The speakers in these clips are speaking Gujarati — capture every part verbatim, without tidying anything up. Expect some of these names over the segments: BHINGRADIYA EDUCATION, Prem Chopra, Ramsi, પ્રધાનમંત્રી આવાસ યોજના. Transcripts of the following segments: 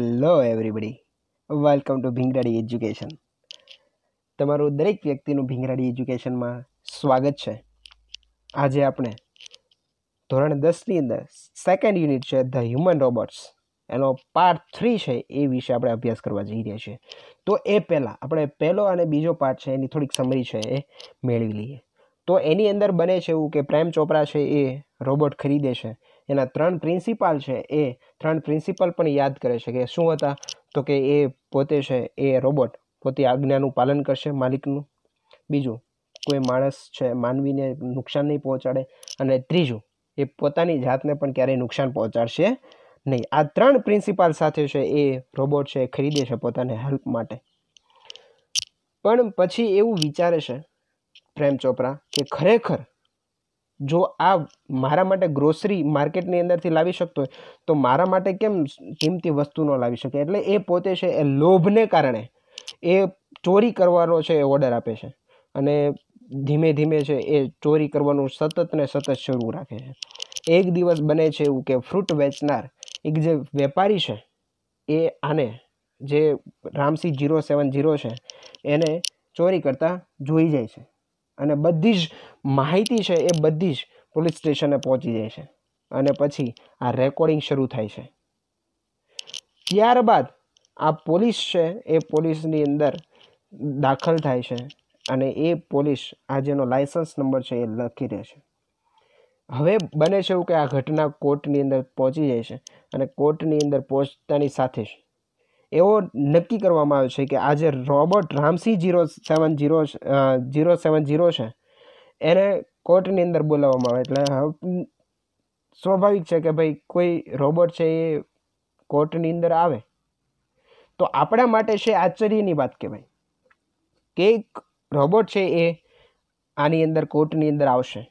Hello everybody, welcome to Bhingradi education. તમારું દરેક વ્યક્તિનું ભીંગરાડી એજ્યુકેશનમાં સ્વાગત છે. આજે આપણે ધોરણ દસની અંદર સેકન્ડ યુનિટ છે ધ હ્યુમન રોબોટ્સ, એનો પાર્ટ થ્રી છે, એ વિશે આપણે અભ્યાસ કરવા જઈ રહ્યા છીએ. તો એ પહેલાં આપણે પહેલો અને બીજો પાર્ટ છે એની થોડીક સમરી છે એ મેળવી લઈએ. તો એની અંદર બને છે એવું કે પ્રેમ ચોપરા છે એ રોબોટ ખરીદે છે. એના ત્રણ પ્રિન્સિપાલ છે એ ત્રણ પ્રિન્સિપાલ પણ યાદ કરે છે કે શું હતા, તો કે એ પોતે છે એ રોબોટ પોતે આજ્ઞાનું પાલન કરશે માલિકનું, બીજું કોઈ માણસ છે માનવીને નુકસાન નહીં પહોંચાડે, અને ત્રીજું એ પોતાની જાતને પણ ક્યારેય નુકસાન પહોંચાડશે નહીં. આ ત્રણ પ્રિન્સિપાલ સાથે છે એ રોબોટ છે એ ખરીદે છે પોતાને હેલ્પ માટે. પણ પછી એવું વિચારે છે પ્રેમ ચોપરા કે ખરેખર જો આ મારા માટે ગ્રોસરી માર્કેટની અંદરથી લાવી શકતો હોય તો મારા માટે કેમ કિંમતી વસ્તુ ન લાવી શકે. એટલે એ પોતે છે એ લોભને કારણે એ ચોરી કરવાનો છે એ ઓર્ડર આપે છે, અને ધીમે ધીમે છે એ ચોરી કરવાનું સતત ને સતત શરૂ રાખે છે. એક દિવસ બને છે એવું કે ફ્રૂટ વેચનાર એક જે વેપારી છે એ આને જે રામસી ઝીરો સેવન ઝીરો છે એને ચોરી કરતાં જોઈ જાય છે, અને બધી જ માહિતી છે એ બધી જ પોલીસ સ્ટેશને પહોંચી જાય છે, અને પછી આ રેકોર્ડિંગ શરૂ થાય છે. ત્યારબાદ આ પોલીસ છે એ પોલીસની અંદર દાખલ થાય છે, અને એ પોલીસ આ જેનો લાયસન્સ નંબર છે એ લખી દે છે. હવે બને છે એવું કે આ ઘટના કોર્ટની અંદર પહોંચી જાય છે, અને કોર્ટની અંદર પહોંચતાની સાથે જ એવો નક્કી કરવામાં આવ્યો છે કે આ જે robot Ramsi zero seven zero zero seven zero છે એને કોર્ટની અંદર બોલાવવામાં આવે. એટલે સ્વાભાવિક છે કે ભાઈ કોઈ રોબોટ છે એ કોર્ટની અંદર આવે તો આપણા માટે છે આશ્ચર્યની વાત કહેવાય કે એક રોબોટ છે એ આની અંદર કોર્ટની અંદર આવશે.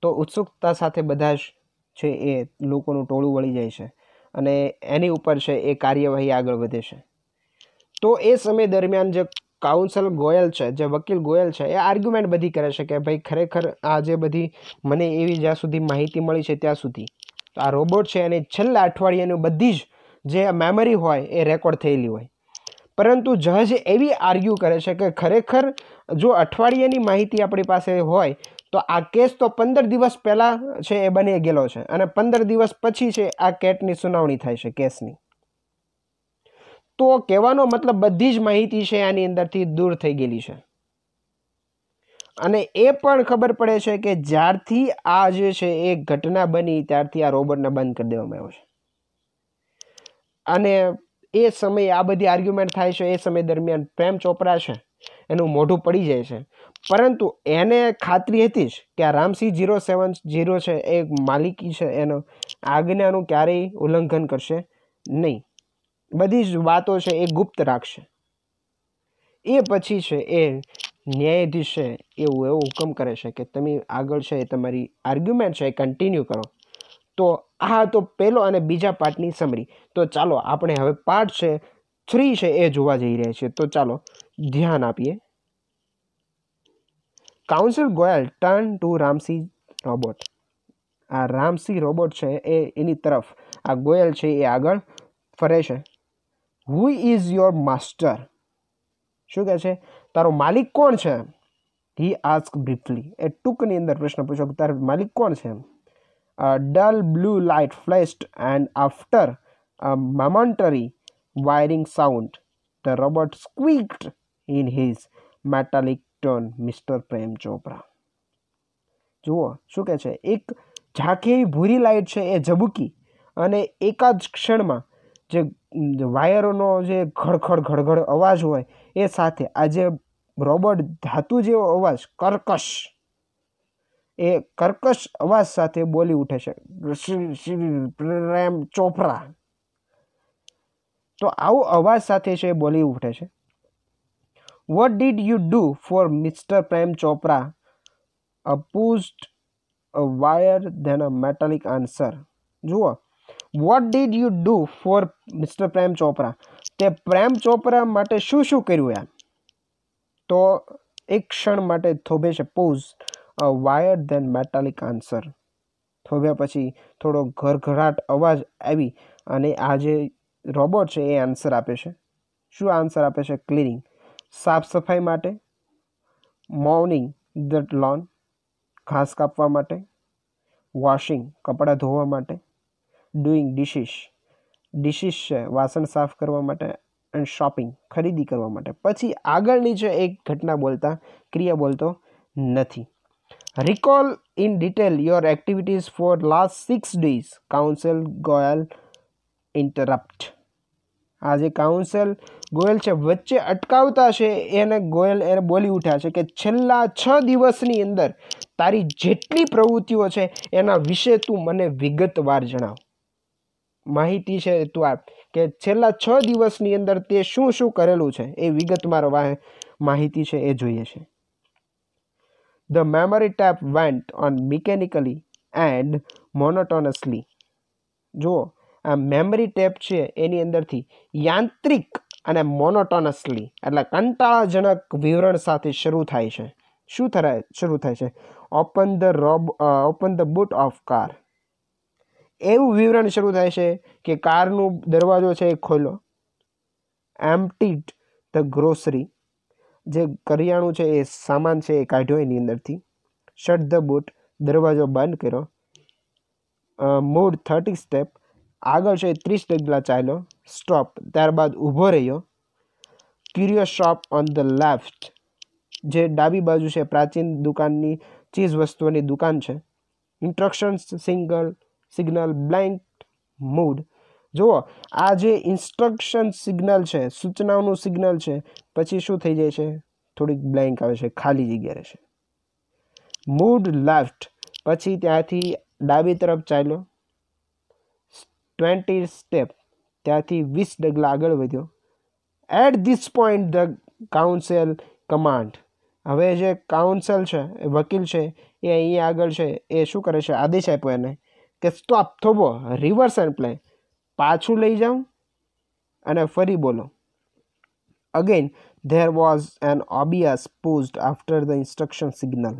તો ઉત્સુકતા સાથે બધા જ છે એ લોકોનું ટોળું વળી જાય છે, અને એની ઉપર છે એ કાર્યવાહી આગળ વધે છે. તો એ સમય દરમિયાન જે કાઉન્સલ ગોયલ છે, જે વકીલ ગોયલ છે, એ આર્ગ્યુમેન્ટ બધી કરે છે કે ભાઈ ખરેખર આ જે બધી મને એવી જ્યાં સુધી માહિતી મળી છે ત્યાં સુધી તો આ રોબોટ છે અને છેલ્લા અઠવાડિયાની બધી જ જે મેમરી હોય એ રેકોર્ડ થયેલી હોય. પરંતુ જજ એવી આર્ગ્યુ કરે છે કે ખરેખર જો અઠવાડિયાની માહિતી આપણી પાસે હોય તો આ કેસ તો પંદર દિવસ પહેલાં છે એ બની ગયેલો છે, અને પંદર દિવસ પછી છે આ કેટની સુનાવણી થાય છે કેસની. તો કહેવાનો મતલબ બધી જ માહિતી છે આની અંદરથી દૂર થઈ ગયેલી છે, અને એ પણ ખબર પડે છે કે જ્યારથી આ જે છે એ ઘટના બની ત્યારથી આ રોબોટને બંધ કરી દેવામાં આવ્યો છે. અને એ સમયે આ બધી આર્ગ્યુમેન્ટ થાય છે એ સમય દરમિયાન પ્રેમ ચોપરા છે એનું મોઢું પડી જાય છે, પરંતુ એને ખાતરી હતી જ કે આ રામસી ઝીરો સેવન ઝીરો છે એ માલિકી છે એનો આજ્ઞાનું ક્યારેય ઉલ્લંઘન કરશે નહીં, બધી જ વાતો છે એ ગુપ્ત રાખશે. એ પછી છે એ ન્યાયાધીશ છે એવું એવો હુકમ કરે છે કે તમે આગળ છે એ તમારી આર્ગ્યુમેન્ટ છે એ કન્ટિન્યુ કરો. તો આ તો પહેલો અને બીજા પાર્ટની સમરી. તો ચાલો આપણે હવે પાર્ટ છે થ્રી છે એ જોવા જઈ રહ્યા છીએ. તો ચાલો ધ્યાન આપીએ. Council Goyal turn to Ramsi robot. આ રામસી રોબોટ છે એ એની તરફ આ ગોયલ છે એ આગળ ફરે છે. Who is your master? શું કહે છે, તારો માલિક કોણ છે? હી આસ્ક બ્રીફલી. એ ટૂંકની અંદર પ્રશ્ન પૂછો કે તારો માલિક કોણ છે. Dull blue light flashed and after momentary whirring sound the robot squeaked in his metallic tone mister Prem Chopra. જુઓ શું કહે છે, એક ઝાંખી એવી ભૂરી લાઇટ છે એ ઝબૂકી, અને એકાદ ક્ષણમાં જે વાયરોનો જે ખડખડ ખડખડ અવાજ હોય એ સાથે આ જે રોબોટ ધાતુ જેવો અવાજ કર્કશ એ કર્કશ અવાજ સાથે બોલી ઉઠે છે પ્રેમ ચોપરા. તો આવો અવાજ સાથે છે બોલી ઉઠે છે. What did you do for Mister Prem Chopra? A pushed a wire then a metallic answer. Jua, what did you do for Mister Prem Chopra? તે પ્રેમ ચોપરા માટે શું શું કર્યું યાર? તો એક ક્ષણ માટે થોભે છે pause a whir then metallic answer. થોભ્યા પછી થોડો ઘરઘરાટ અવાજ આવી અને આ જે રોબોટ છે એ આન્સર આપે છે. શું આન્સર આપે છે? ક્લીનિંગ, સાફ સફાઈ માટે. મોર્નિંગ ધ લોન, ઘાસ કાપવા માટે. વોશિંગ, કપડાં ધોવા માટે. ડુઇંગ ડિશિશ, ડિશિશ છે વાસણ સાફ કરવા માટે. એન્ડ શોપિંગ, ખરીદી કરવા માટે. પછી આગળની છે એક ઘટના બોલતા ક્રિયા બોલતો નથી. Recall in detail your activities for last six days counsel Goyal interrupt. આજે કાઉન્સિલ ગોયલ છે વચ્ચે અટકાવતા છે એને ગોયલ એ બોલી ઉઠ્યા છે કે છેલ્લા છ દિવસની અંદર તારી જેટલી પ્રવૃત્તિઓ છે એના વિશે તું મને વિગતવાર જણાવ. માહિતી છે તું આપ કે છેલ્લા છ દિવસની અંદર તે શું શું કરેલું છે એ વિગતવાર માહિતી છે એ જોઈએ છે. The memory tape went on mechanically and monotonously. જુઓ, આ મેમરી ટેપ છે એની અંદરથી યાંત્રિક અને મોનોટોનસલી એટલે કંટાળાજનક વિવરણ સાથે શરૂ થાય છે. શું થાય શરૂ થાય છે? Open the rob open the boot of car, એવું વિવરણ શરૂ થાય છે કે કારનું દરવાજો છે એ ખોલો. એમ્પ્ટી ધ ગ્રોસરી, જે કરિયાણું છે એ સામાન છે એ કાઢ્યો એની અંદરથી. શટ ધ બૂટ, દરવાજો બંધ કર્યો. મૂડ થર્ટી સ્ટેપ, આગળ છે ત્રીસ ડગલા ચાલ્યો. સ્ટોપ, ત્યારબાદ ઊભો રહ્યો. Curious shop on the left, જે ડાબી બાજુ છે પ્રાચીન દુકાનની ચીજ વસ્તુઓની દુકાન છે. Instructions single signal blank mood. જુઓ, આ જે ઇન્સ્ટ્રક્શન સિગ્નલ છે સૂચનાઓનું સિગ્નલ છે પછી શું થઈ જાય છે? થોડીક બ્લેન્ક આવે છે, ખાલી જગ્યા રહેશે. મૂડ લેફ્ટ, પછી ત્યાંથી ડાબી તરફ ચાલ્યો. ટ્વેન્ટી સ્ટેપ, ત્યાંથી વીસ ડગલા આગળ વધ્યો. At this point the counsel command. હવે જે કાઉન્સલ છે એ વકીલ છે એ અહીંયા આગળ છે એ શું કરે છે? આદેશ આપ્યો એને કે સ્ટોપ, થોભો, રિવર્સ એન્ડ પ્લે, પાછું લઈ જાઉં અને ફરી બોલો. Again there was an obvious paused after the instruction signal.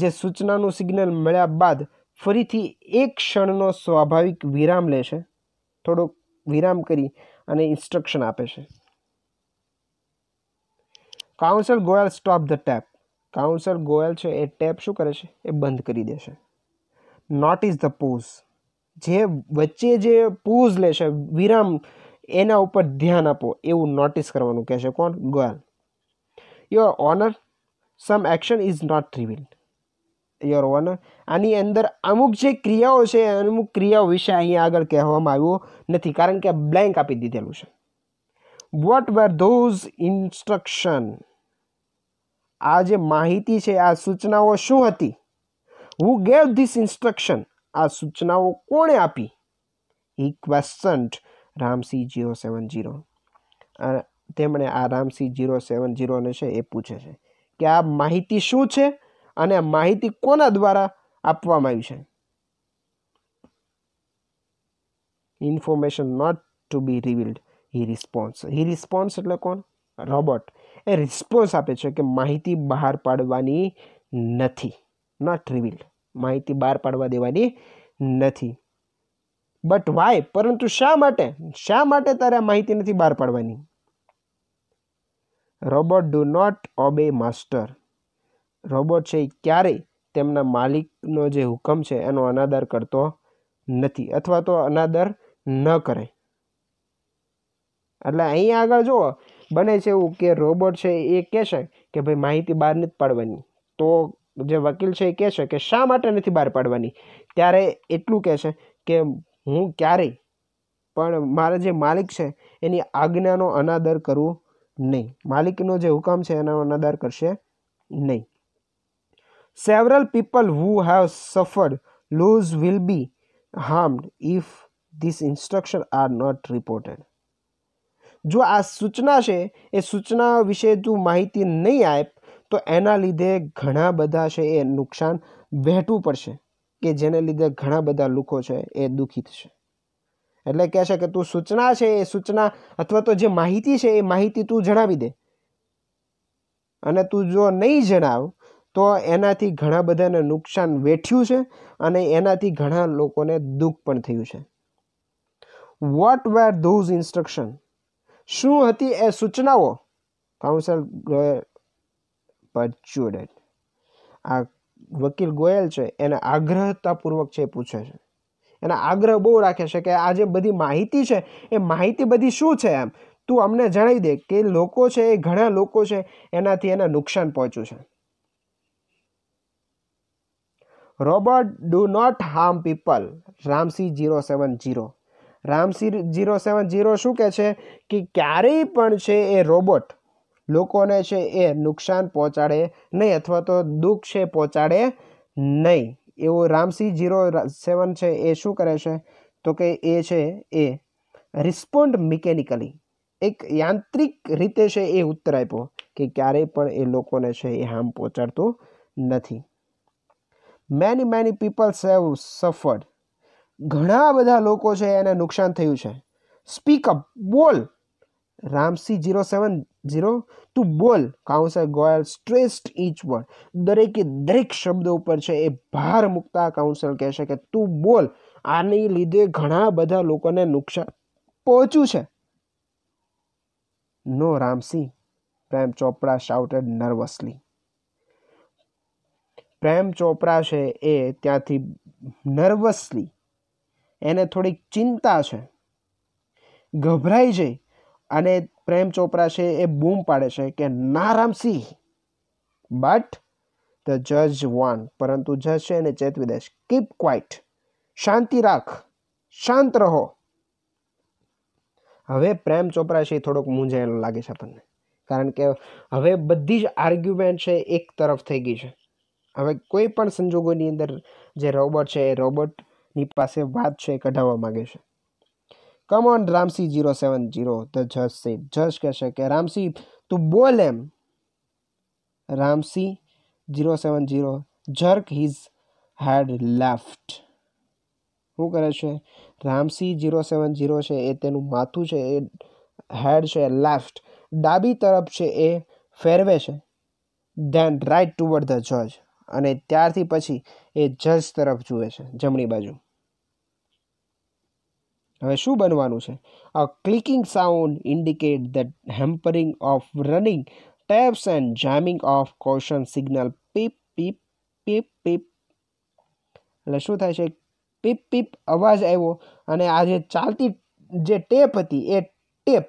જે સૂચનાનું સિગ્નલ મળ્યા બાદ ફરીથી એક ક્ષણનો સ્વાભાવિક વિરામ લે છે, થોડોક વિરામ કરી અને ઇન્સ્ટ્રક્શન આપે છે. Counsel Goyal stop the tape. Counsel Goyal છે એ ટેપ શું કરે છે? એ બંધ કરી દેશે. નોટિસ ધ પોઝ, જે વચ્ચે જે પોઝ લે છે વિરામ એના ઉપર ધ્યાન આપો એવું નોટિસ કરવાનું કહે છે. કોણ? Goyal. Your honour some action is not revealed. Your honour, આની અંદર અમુક જે ક્રિયાઓ છે અમુક ક્રિયાઓ વિશે અહીંયા આગળ કહેવામાં આવ્યું નથી કારણ કે બ્લેન્ક આપી દીધેલું છે. What were those instruction? આ જે માહિતી છે આ સૂચનાઓ શું હતી? Who gave this instruction? આ સૂચનાઓ કોણે આપી? He questioned Ramsi zero seven zero. તેમણે આ રામસી ઝીરો સેવન ઝીરોને છે એ પૂછે છે કે આ માહિતી શું છે અને માહિતી કોના દ્વારા આપવામાં આવી છે? Information not to be revealed he response. He response એટલે કોણ? રોબોટ. એ રિસ્પોન્સ આપે છે કે માહિતી બહાર પાડવાની નથી. નોટ રિવીલ્ડ, માહિતી બહાર પાડવા દેવાની નથી. બટ વાય, પરંતુ શા માટે? શા માટે તારે માહિતી નથી બહાર પાડવાની? Robot do not obey master. Robot છે ક્યારેય તેમના માલિકનો જે હુકમ છે એનો અનાદર કરતો નથી અથવા તો અનાદર ન કરે. એટલે અહીંયા આગળ જુઓ બને છે એવું કે રોબોટ છે એ કહે છે કે ભાઈ માહિતી બહાર નથી પાડવાની, તો જે વકીલ છે એ કહે છે કે શા માટે નથી બહાર પાડવાની? ત્યારે એટલું કહે છે કે હું ક્યારેય પણ મારા જે માલિક છે એની આજ્ઞાનો અનાદર કરવું નહીં. માલિકનો જે હુકમ છે એનો અનાદર કરશે નહીં. Several people who have suffered loss will be harmed if these instructions are not reported. જો આ સૂચના છે એ સૂચના વિશે તું માહિતી નહીં આપ તો એના લીધે ઘણા બધા છે એ નુકસાન વહેંચવું પડશે કે જેને લીધે ઘણા બધા લોકો છે એ દુઃખી થશે. એટલે કહે છે કે તું સૂચના છે એ સૂચના અથવા તો જે માહિતી છે એ માહિતી તું જણાવી દે, અને તું જો નહીં જણાવ તો એનાથી ઘણા બધાને નુકસાન વેઠ્યું છે અને એનાથી ઘણા લોકોને દુઃખ પણ થયું છે. What were those instructions? શું હતી એ સૂચનાઓ? Council Goyal persuaded. આ વકીલ ગોયલ છે એને આગ્રહતાપૂર્વક છે પૂછે છે, એને આગ્રહ બહુ રાખે છે કે આ જે બધી માહિતી છે એ માહિતી બધી શું છે, એમ તું અમને જણાવી દે કે લોકો છે એ ઘણા લોકો છે એનાથી એને નુકસાન પહોંચ્યું છે. Robot do not harm people Ramsey zero seven zero. Ramsey zero seven zero શું કહે છે કે ક્યારેય પણ છે એ રોબોટ લોકોને છે એ નુકસાન પહોંચાડે નહીં અથવા તો દુઃખ છે પહોંચાડે નહીં, એવું રામસી ઝીરો સેવન છે એ શું કરે છે તો કે એ છે એ રિસ્પોન્ડ મિકેનિકલી, એક યાંત્રિક રીતે છે એ ઉત્તર આપ્યો કે ક્યારેય પણ એ લોકોને છે એ હાર્મ પહોંચાડતું નથી. Many many peoples have suffered. ઘણા બધા લોકો છે એને નુકસાન થયું છે. સ્પીક અપ, બોલ. રામસી ઝીરો સેવન ઝીરો, તું બોલ. Council Goyal stressed each word. દરેકે દરેક શબ્દ ઉપર છે એ ભાર મૂકતા કાઉન્સિલ કહેશે કે તું બોલ, આની લીધે ઘણા બધા લોકોને નુકસાન પહોંચ્યું છે. No Ramsey, Prem Chopra shouted nervously. Prem Chopra છે એ ત્યાંથી નર્વસલી, એને થોડીક ચિંતા છે, ગભરાઈ જાય અને પ્રેમ ચોપરા છે એ બૂમ પાડે છે કે ના રામસી. બટ ધ જજ વોન. પરંતુ જજ છે એને ચેતવી દેશ, કીપ ક્વાઇટ, શાંતિ રાખ, શાંત રહો. હવે પ્રેમ ચોપરા છે એ થોડોક મૂંઝાયેલો લાગે છે આપણને, કારણ કે હવે બધી જ આર્ગ્યુમેન્ટ છે એક તરફ થઈ ગઈ છે. હવે કોઈ પણ સંજોગોની અંદર જે રોબોટ છે એ રોબોટ ની પાસે વાત છે કઢાવવા માંગે છે. Come on Ramsey zero seven zero, the જજ સેડ. જજ કહેશે કે રામસી તું બોલ એમ. Ramsey zero seven zero jerk his head left. શું કરે છે રામસી ઝીરો સેવન ઝીરો છે એ તેનું માથું છે એ હેડ છે લેફ્ટ ડાબી તરફ છે એ ફેરવે છે. ધેન રાઇટ ટુવર્ડ ધ જજ. અને ત્યારથી પછી એ જજ તરફ જુએ છે, જમણી બાજુ. હવે શું બનવાનું છે? A clicking sound indicate the hampering of running tapes and jamming of caution signal. Peep peep peep peep. એટલે શું થાય છે? પીપ પીપ અવાજ આવ્યો અને આ જે ચાલતી જે ટેપ હતી એ ટેપ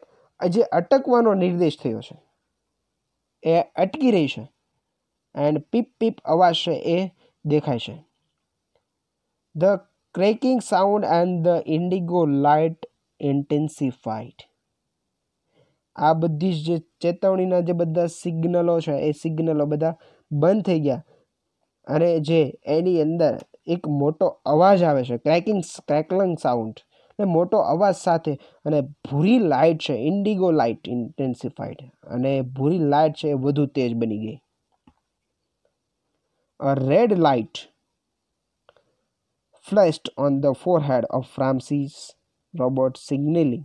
જે અટકવાનો નિર્દેશ થયો છે, એ અટકી રહી છે. એન્ડ પીપ પીપ અવાજ છે એ દેખાય છે. The cracking sound and the indigo light intensified. આ બધી જ જે ચેતવણીના જે બધા સિગ્નલો છે એ સિગ્નલો બધા બંધ થઈ ગયા અને જે એની અંદર એક મોટો અવાજ આવે છે, ક્રેકિંગ ક્રેકલિંગ સાઉન્ડ ને મોટો અવાજ સાથે, અને ભૂરી લાઇટ છે ઇન્ડિગો લાઇટ ઇન્ટેન્સિફાઈડ, અને ભૂરી લાઇટ છે એ વધુ તેજ બની ગઈ. A red light flashed on the forehead of Ramsey's robot signaling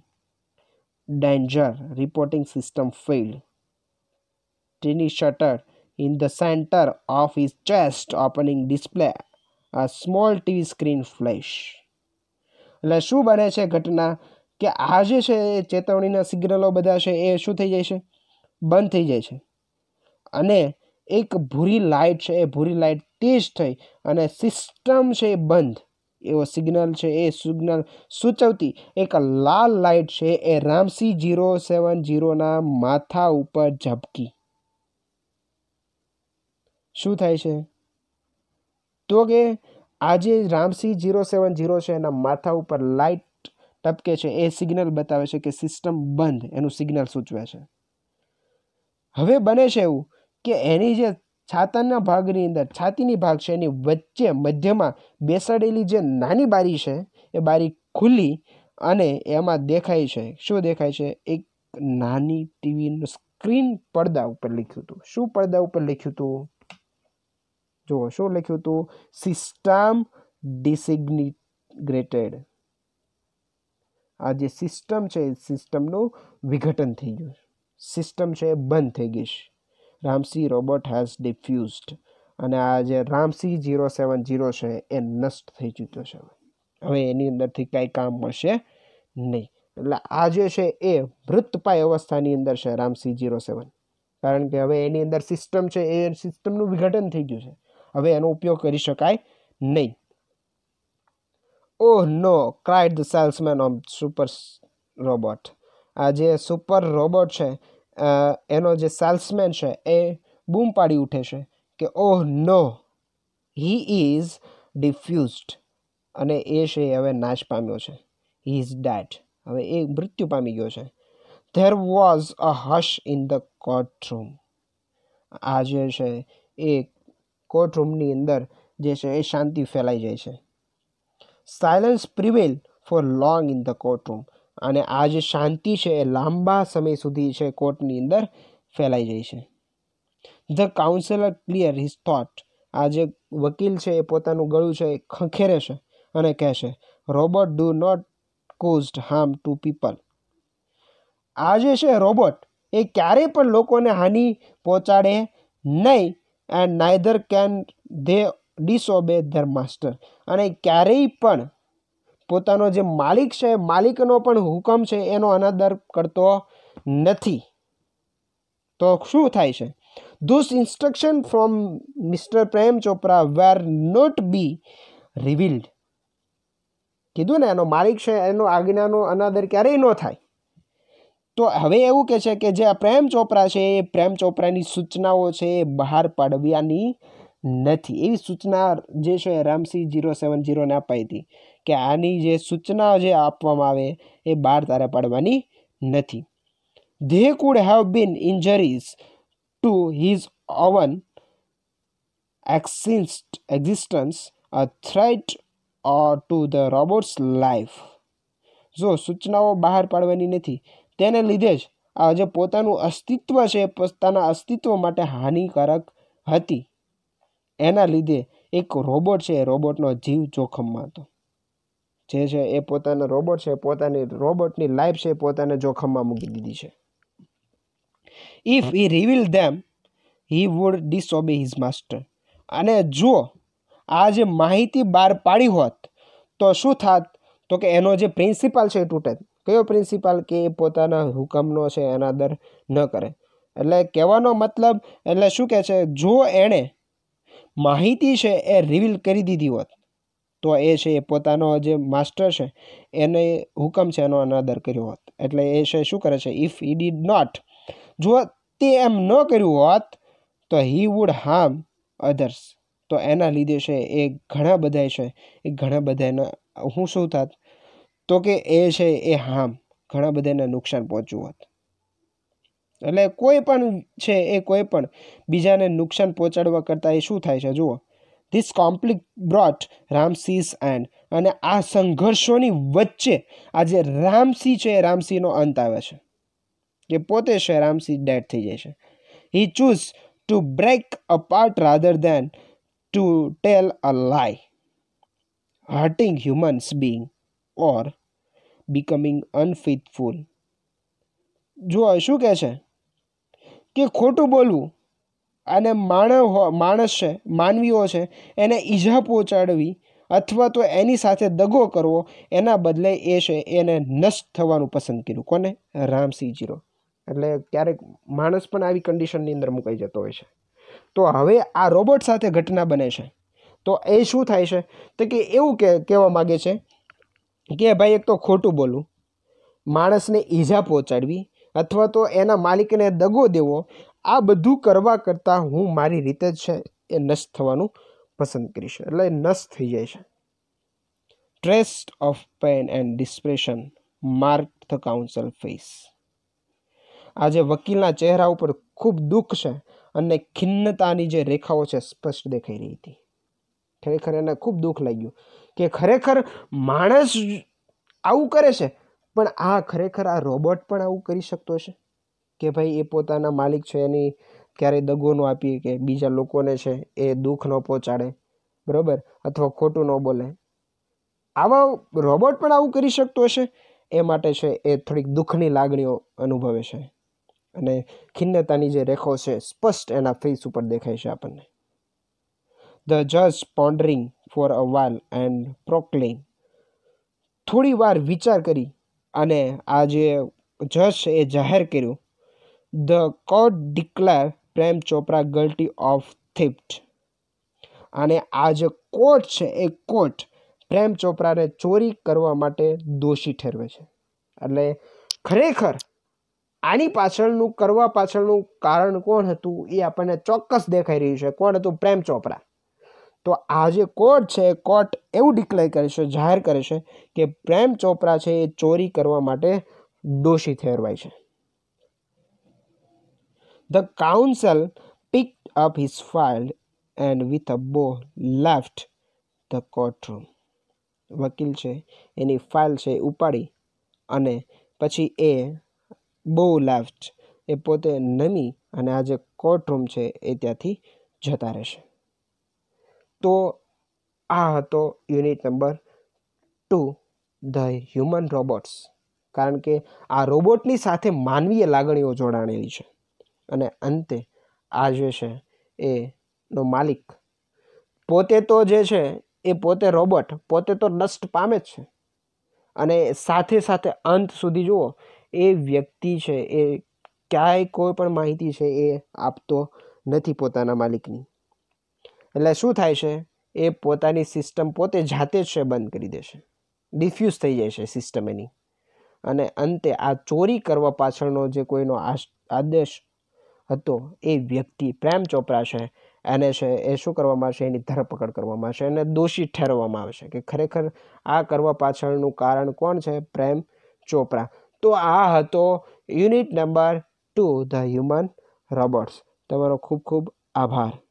danger. Reporting system failed. Tiny shutter in the center of his chest opening display a small T V screen flash. એટલે શું બને છે ઘટના કે આ જે છે એ ચેતવણીના સિગ્નલો બધા છે એ શું થઈ જાય છે? બંધ થઈ જાય છે અને એક ભૂરી લાઇટ છે એ ભૂરી લાઇટ તેજ થઈ અને સિસ્ટમ છે એ બંધ, એવો સિગ્નલ છે એ સિગ્નલ સૂચવતી એક લાલ લાઇટ છે એ રામસી ઝીરો સેવન ઝીરોના માથા ઉપર ઝબકી. શું થાય છે તો કે આજે રામસી ઝીરો સેવન ઝીરો છે એના માથા ઉપર લાઇટ ટપકે છે એ સિગ્નલ બતાવે છે કે સિસ્ટમ બંધ, એનું સિગ્નલ સૂચવે છે. હવે બને છે એવું કે એની જે છાતાના ભાગની અંદર, છાતીની ભાગ છે એની વચ્ચે મધ્યમાં બેસાડેલી જે નાની બારી છે એ બારી ખુલી અને એમાં દેખાય છે, શું દેખાય છે? એક નાની ટીવીનું સ્ક્રીન. પડદા ઉપર લખ્યું હતું. શું પડદા ઉપર લખ્યું હતું? જુઓ શું લખ્યું હતું? System disintegrated. આ જે સિસ્ટમ છે એ સિસ્ટમનું વિઘટન થઈ ગયું, સિસ્ટમ છે એ બંધ થઈ ગઈ છે. Ramsey robot has diffused. અને આ જે રામસી ઝીરો સેવન ઝીરો છે એ નષ્ટ થઈ ચૂક્યો છે. હવે એની અંદરથી કાંઈ કામ મળશે નહીં. એટલે આ જે છે એ મૃતપાય અવસ્થાની અંદર છે રામસી ઝીરો સેવન, કારણ કે હવે એની અંદર સિસ્ટમ છે એ સિસ્ટમનું વિઘટન થઈ ગયું છે, હવે એનો ઉપયોગ કરી શકાય નહીં. Oh no, cried the salesman of super robot. આ જે સુપર રોબોટ છે એનો જે સેલ્સમેન છે એ બૂમ પાડી ઉઠે છે કે ઓહ નો, હી ઇઝ ડિફ્યુઝડ, અને એ છે હવે નાશ પામ્યો છે, હી ઇઝ ડેડ, હવે એ મૃત્યુ પામી ગયો છે. There was a hush in the courtroom. આ જે છે એ કોર્ટરૂમની અંદર જે છે એ શાંતિ ફેલાઈ જાય છે. Silence prevail for long in the courtroom, અને આ જે શાંતિ છે એ લાંબા સમય સુધી છે કોર્ટની અંદર ફેલાઈ જાય છે. The counsellor clear his thought. આ જે વકીલ છે એ પોતાનું ગળું છે એ ખંખેરે છે અને કહે છે robot do not caused harm to people. આ જે છે રોબોટ એ ક્યારેય પણ લોકોને હાનિ પહોંચાડે નહીં. And neither can they disobey their master. અને ક્યારેય પણ પોતાનો જે માલિક છે માલિકનો પણ હુકમ છે એનો અનાદર કરતો નથી. તો શું થાય છે? Those instructions from Mister Prem Chopra were not be revealed. કીધું ને એનો માલિક છે એનો આજ્ઞાનો અનાદર ક્યારેય ન થાય. તો હવે એવું કહે છે કે જે આ પ્રેમ ચોપરા છે એ પ્રેમ ચોપરાની સૂચનાઓ છે એ બહાર પાડવાની નથી. એવી સૂચના જે છે રામસી ઝીરો સેવન ઝીરોને અપાઈ હતી કે આની જે સૂચના જે આપવામાં આવે એ બહાર તારે પાડવાની નથી. They could have been injuries to his own exist, existence, a threat or to the robot's life. જો સૂચનાઓ બહાર પાડવાની નથી તેને લીધે જ આ જે પોતાનું અસ્તિત્વ છે પોતાના અસ્તિત્વ માટે હાનિકારક હતી, એના લીધે એક રોબોટ છે રોબોટનો જીવ જોખમમાં હતો. જે છે એ પોતાનો રોબોટ છે પોતાની રોબોટની લાઈફ છે પોતાને જોખમમાં મૂકી દીધી છે. If he revealed them, he would disobey his master. અને જો આ જે માહિતી બહાર પાડી હોત તો શું થાત? તો કે એનો જે પ્રિન્સિપાલ છે એ તૂટેત. કયો પ્રિન્સિપાલ? કે પોતાના હુકમનો છે અનાદર ન કરે. એટલે કહેવાનો મતલબ, એટલે શું કહે છે, જો એણે માહિતી છે એ રિવીલ કરી દીધી હોત તો એ છે એ પોતાનો જે માસ્ટર છે એને હુકમ છે એનો અનાદર કર્યો હોત. એટલે એ છે શું કરે છે, ઇફ he did not, જો તે એમ ન કર્યું હોત તો હી વુડ હાર્મ અધર્સ, તો એના લીધે છે એ ઘણા બધા છે એ ઘણા બધાને હું શું થાત, તો કે એ છે એ હાર્મ ઘણા બધાને નુકસાન પહોંચ્યું હોત. એટલે કોઈ પણ છે એ કોઈ પણ બીજાને નુકસાન પહોંચાડવા કરતાં એ શું થાય છે, જુઓ. This conflict brought Ramsey's end. અને આ સંઘર્ષોની વચ્ચે આજે રામસી છે રામસીનો અંત આવે છે. કે પોતે છે રામસી ડેડ થઈ જાય છે. He choose to break a part rather than to tell a lie, hurting humans being or becoming unfaithful. જો શું કહે છે કે ખોટું બોલવું અને માણસ છે માનવીઓ છે એને ઈજા પહોંચાડવી અથવા તો એની સાથે દગો કરવો એના બદલે એ છે એને નષ્ટ થવાનું પસંદ કર્યું. કોને? Ramsey zero. એટલે ક્યારેક માણસ પણ આવી કન્ડિશનની અંદર મુકાઈ જતો હોય છે. તો હવે આ રોબોટ સાથે ઘટના બને છે તો એ શું થાય છે, તો કે એવું કે કહેવા માગે છે કે ભાઈ એક તો ખોટું બોલવું, માણસને ઈજા પહોંચાડવી અથવા તો એના માલિકને દગો દેવો, આ બધું કરવા કરતાં હું મારી રીતે જ છે એ નષ્ટ થવાનું પસંદ કરીશ. એટલે નષ્ટ થઈ જાય છે. Trace of pain and desperation mark the counsel face. આજે વકીલના ચહેરા ઉપર ખૂબ દુઃખ છે અને ખિન્નતાની જે રેખાઓ છે સ્પષ્ટ દેખાઈ રહી હતી. ખરેખર એને ખૂબ દુઃખ લાગ્યું કે ખરેખર માણસ આવું કરે છે, પણ આ ખરેખર આ રોબોટ પણ આવું કરી શકતો છે કે ભાઈ એ પોતાના માલિક છે એની ક્યારેય દગો ન આપીએ કે બીજા લોકોને છે એ દુઃખ ન પહોંચાડે, બરાબર, અથવા ખોટું ન બોલે. આવા રોબોટ પણ આવું કરી શકતો હશે, એ માટે છે એ થોડીક દુઃખની લાગણીઓ અનુભવે છે અને ખિન્નતાની જે રેખાઓ છે સ્પષ્ટ એના ફેસ ઉપર દેખાય છે આપણને. ધ જજ pondering for a while and proclaim. થોડી વાર વિચાર કરી અને આ જે જજ એ જાહેર કર્યું the court declare Prem Chopra guilty of theft. અને આ જે કોર્ટ છે એ કોર્ટ પ્રેમ ચોપરાને ચોરી કરવા માટે દોષી ઠેરવે છે. એટલે ખરેખર આની પાછળનું કરવા પાછળનું કારણ કોણ હતું એ આપણને ચોક્કસ દેખાઈ રહ્યું છે. કોણ હતું? પ્રેમ ચોપરા. તો આ જે કોર્ટ છે એ કોર્ટ એવું ડિક્લેર કરે છે, જાહેર કરે છે કે પ્રેમ ચોપરા છે એ ચોરી કરવા માટે દોષી ઠેરવાય છે. The council picked up his file and with a bow left the courtroom. વકીલ છે એની ફાઇલ છે ઉપાડી અને પછી એ બો લેફ્ટ એ પોતે નમી અને આ જે કોર્ટરૂમ છે એ ત્યાંથી જતા રહેશે. તો આ હતો unit number two the human robots. કારણ કે આ રોબોટની સાથે માનવીય લાગણીઓ જોડાણેલી છે. અને અંતે આ જે છે એનો માલિક પોતે તો જે છે એ પોતે રોબોટ પોતે તો નષ્ટ પામે જ છે, અને સાથે સાથે અંત સુધી જુઓ એ વ્યક્તિ છે એ ક્યાંય કોઈ પણ માહિતી છે એ આપતો નથી પોતાના માલિકની. એટલે શું થાય છે? એ પોતાની સિસ્ટમ પોતે જાતે જ છે બંધ કરી દેશે, ડિફ્યુઝ થઈ જાય છે સિસ્ટમ એની. અને અંતે આ ચોરી કરવા પાછળનો જે કોઈનો આદેશ હતો એ વ્યક્તિ પ્રેમ ચોપરા છે એને છે એ શું કરવામાં આવશે? એની ધરપકડ કરવામાં આવશે, એને દોષી ઠેરવવામાં આવશે કે ખરેખર આ કરવા પાછળનું કારણ કોણ છે? પ્રેમ ચોપરા. તો આ હતો unit number two the human robots. તમારો ખૂબ ખૂબ આભાર.